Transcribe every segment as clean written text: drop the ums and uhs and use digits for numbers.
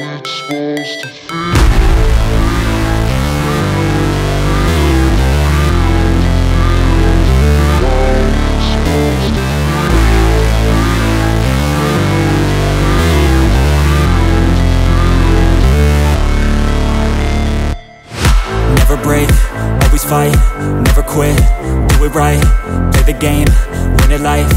it's supposed to feel. Break, always fight, never quit, do it right, play the game, win at life,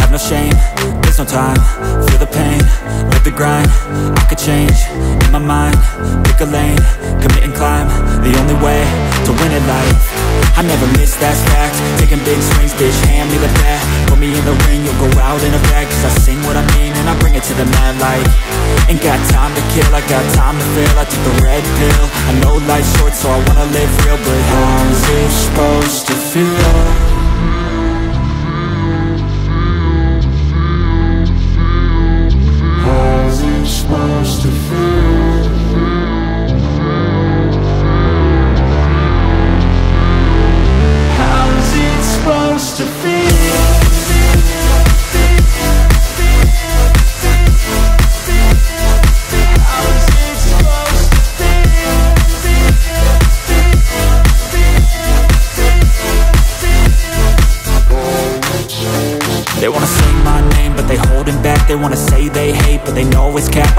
have no shame, there's no time, feel the pain, live the grind, I could change, in my mind, pick a lane, commit and climb, the only way to win at life, I never miss, that's fact, taking big swings, bitch, hand me the bat, put me in the ring, you'll go out in a bag, cause I sing what I mean and I bring it to the mad light. Ain't got time to kill, I got time to feel. I took the red pill, I know life's short, so I wanna live real. But how's it supposed to feel? How's it supposed to feel? How's it supposed to feel? They wanna say my name, but they holding back. They wanna say they hate, but they know it's cap.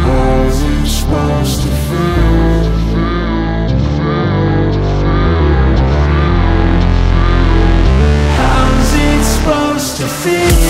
How's it supposed to feel? How's it supposed to feel?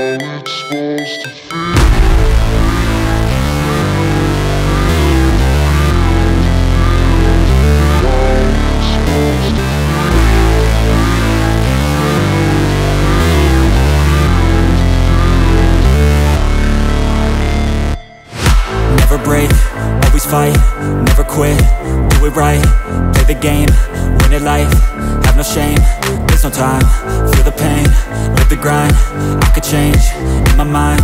it's supposed to feel. Never break, always fight, never quit, do it right, play the game, win it life, have no shame, there's no time, feel the pain, live the grind, I could change, in my mind,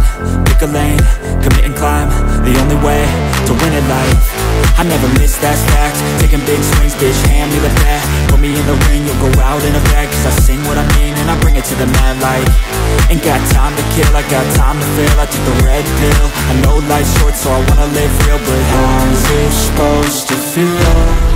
pick a lane, commit and climb, the only way to win at life. I never miss, that's fact. Taking big swings, bitch, hand me the bat. Put me in the ring, you'll go out in a bag. Cause I sing what I mean and I bring it to the mad light. Ain't got time to kill, I got time to feel. I took the red pill, I know life's short, so I wanna live real. But how's it supposed to feel?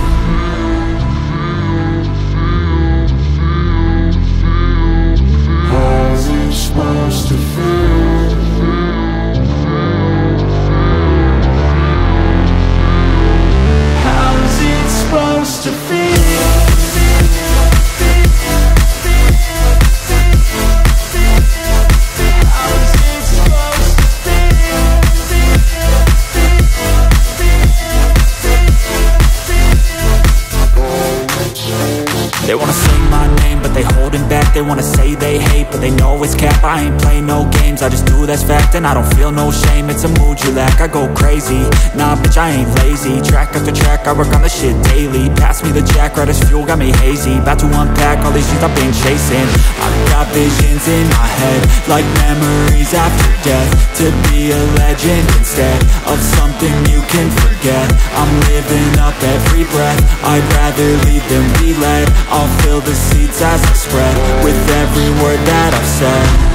They wanna say my name, but they holding back. They wanna say they hate, but they know it's cap. I ain't play no games, I just do, that's fact. And I don't feel no shame, it's a mood you lack. I go crazy, nah bitch, I ain't lazy. Track after track, I work on this shit daily. Pass me the jack, right as fuel, got me hazy. About to unpack all these things I've been chasing. I've got visions in my head, like memories after death. To be a legend instead of something you can forget. I'm living up every breath, I'd rather lead than be led. I'll fill the seeds as I spread with every word that I've said.